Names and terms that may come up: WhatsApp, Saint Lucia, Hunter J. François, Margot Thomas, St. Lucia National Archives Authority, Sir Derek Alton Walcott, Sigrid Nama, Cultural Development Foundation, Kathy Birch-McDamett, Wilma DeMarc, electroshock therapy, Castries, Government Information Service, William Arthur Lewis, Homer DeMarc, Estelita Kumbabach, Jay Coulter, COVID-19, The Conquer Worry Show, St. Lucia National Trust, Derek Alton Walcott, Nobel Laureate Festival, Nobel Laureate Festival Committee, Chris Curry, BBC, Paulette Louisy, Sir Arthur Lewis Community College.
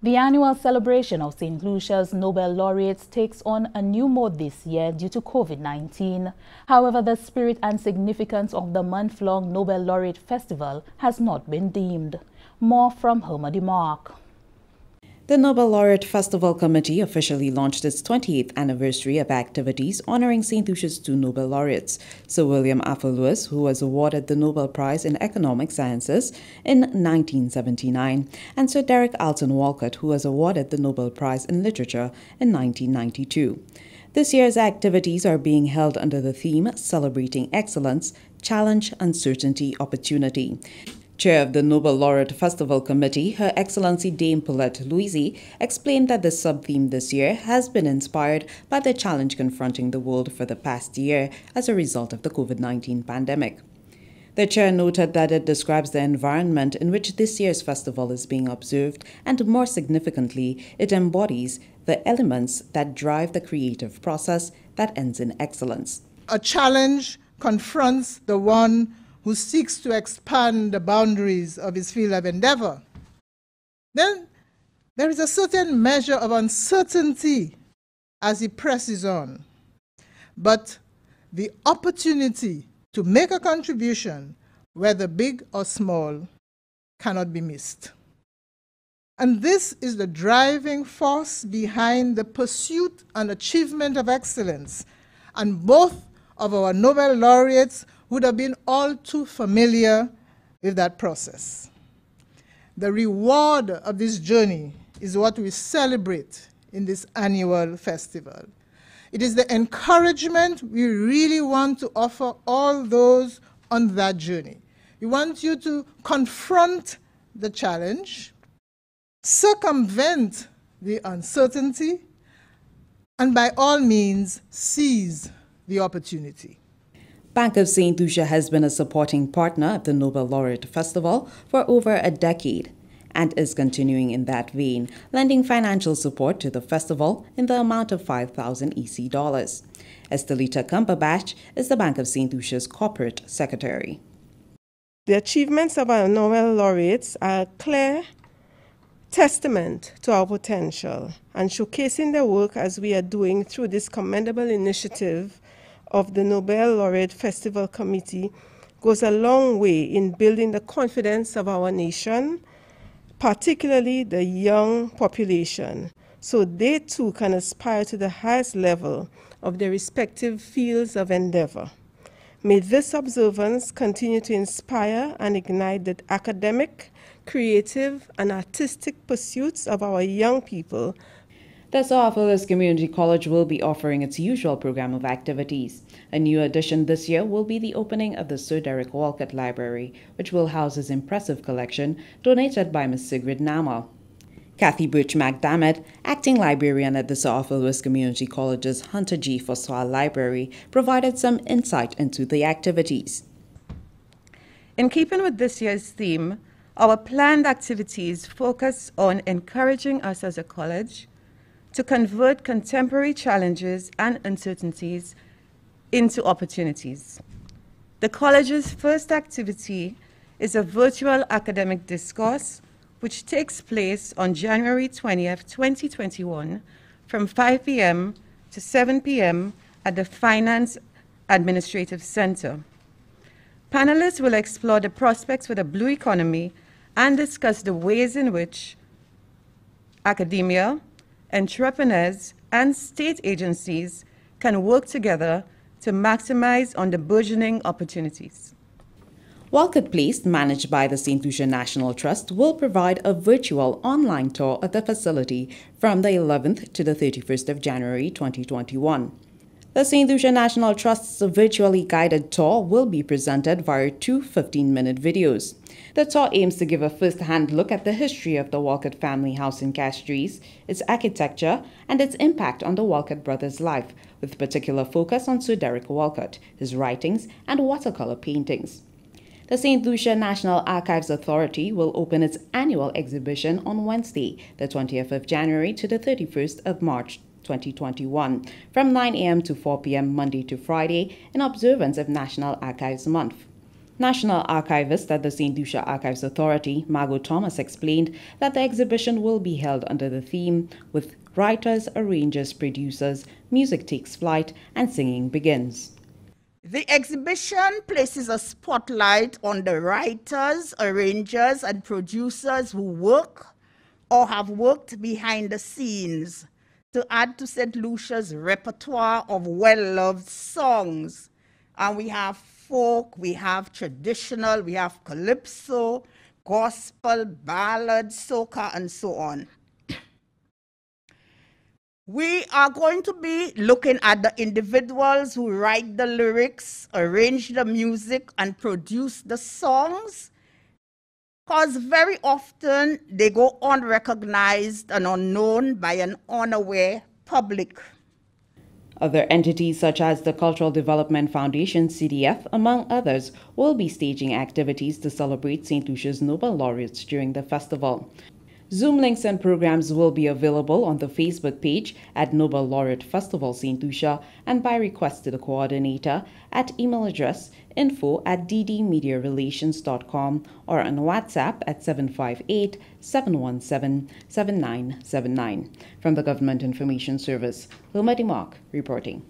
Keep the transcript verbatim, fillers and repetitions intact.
The annual celebration of Saint Lucia's Nobel Laureates takes on a new mode this year due to COVID nineteen. However, the spirit and significance of the month-long Nobel Laureate Festival has not been dimmed. More from Homer DeMarc. The Nobel Laureate Festival Committee officially launched its twenty-eighth anniversary of activities honoring Saint Lucia's two Nobel Laureates, Sir William Arthur Lewis, who was awarded the Nobel Prize in Economic Sciences in nineteen seventy-nine, and Sir Derek Alton Walcott, who was awarded the Nobel Prize in Literature in nineteen ninety-two. This year's activities are being held under the theme Celebrating Excellence, Challenge, Uncertainty, Opportunity. Chair of the Nobel Laureate Festival Committee, Her Excellency Dame Paulette Louisy, explained that the sub-theme this year has been inspired by the challenge confronting the world for the past year as a result of the COVID nineteen pandemic. The chair noted that it describes the environment in which this year's festival is being observed, and more significantly, it embodies the elements that drive the creative process that ends in excellence. A challenge confronts the one who seeks to expand the boundaries of his field of endeavor. Then there is a certain measure of uncertainty as he presses on. But the opportunity to make a contribution, whether big or small, cannot be missed. And this is the driving force behind the pursuit and achievement of excellence. And both of our Nobel laureates would have been all too familiar with that process. The reward of this journey is what we celebrate in this annual festival. It is the encouragement we really want to offer all those on that journey. We want you to confront the challenge, circumvent the uncertainty, and by all means, seize the opportunity. Bank of Saint Lucia has been a supporting partner of the Nobel Laureate Festival for over a decade and is continuing in that vein, lending financial support to the festival in the amount of five thousand E C dollars. Estelita Kumbabach is the Bank of Saint Lucia's corporate secretary. The achievements of our Nobel laureates are a clear testament to our potential, and showcasing their work as we are doing through this commendable initiative of the Nobel Laureate Festival Committee goes a long way in building the confidence of our nation, particularly the young population, so they too can aspire to the highest level of their respective fields of endeavor. May this observance continue to inspire and ignite the academic, creative, and artistic pursuits of our young people. The Sir Arthur Lewis Community College will be offering its usual program of activities. A new addition this year will be the opening of the Sir Derek Walcott Library, which will house his impressive collection donated by Miz Sigrid Nama. Kathy Birch-McDamett, acting librarian at the Sir Arthur Lewis Community College's Hunter J. François Library, provided some insight into the activities. In keeping with this year's theme, our planned activities focus on encouraging us as a college to convert contemporary challenges and uncertainties into opportunities. The college's first activity is a virtual academic discourse, which takes place on January twentieth, twenty twenty-one, from five p m to seven p m at the Finance Administrative Center. Panelists will explore the prospects for the blue economy and discuss the ways in which academia, entrepreneurs, and state agencies can work together to maximize on the burgeoning opportunities. Walcott Place, managed by the Saint Lucia National Trust, will provide a virtual online tour of the facility from the eleventh to the thirty-first of January twenty twenty-one. The Saint Lucia National Trust's virtually guided tour will be presented via two fifteen-minute videos. The tour aims to give a first-hand look at the history of the Walcott family house in Castries, its architecture, and its impact on the Walcott brothers' life, with particular focus on Sir Derek Walcott, his writings, and watercolor paintings. The Saint Lucia National Archives Authority will open its annual exhibition on Wednesday, the twentieth of January to the thirty-first of March twenty twenty-one, from nine a m to four p m Monday to Friday, in observance of National Archives Month. National Archivist at the Saint Lucia Archives Authority, Margot Thomas, explained that the exhibition will be held under the theme "With Writers, Arrangers, Producers, Music Takes Flight and Singing Begins." The exhibition places a spotlight on the writers, arrangers, and producers who work or have worked behind the scenes to add to Saint Lucia's repertoire of well-loved songs. And we have folk, we have traditional, we have calypso, gospel, ballad, soca, and so on. We are going to be looking at the individuals who write the lyrics, arrange the music, and produce the songs, because very often they go unrecognized and unknown by an unaware public. Other entities such as the Cultural Development Foundation, C D F, among others, will be staging activities to celebrate Saint Lucia's Nobel Laureates during the festival. Zoom links and programs will be available on the Facebook page at Nobel Laureate Festival Saint Lucia and by request to the coordinator at email address info at d d media relations dot com or on WhatsApp at seven five eight, seven one seven, seven nine seven nine. From the Government Information Service, Wilma DeMarc reporting.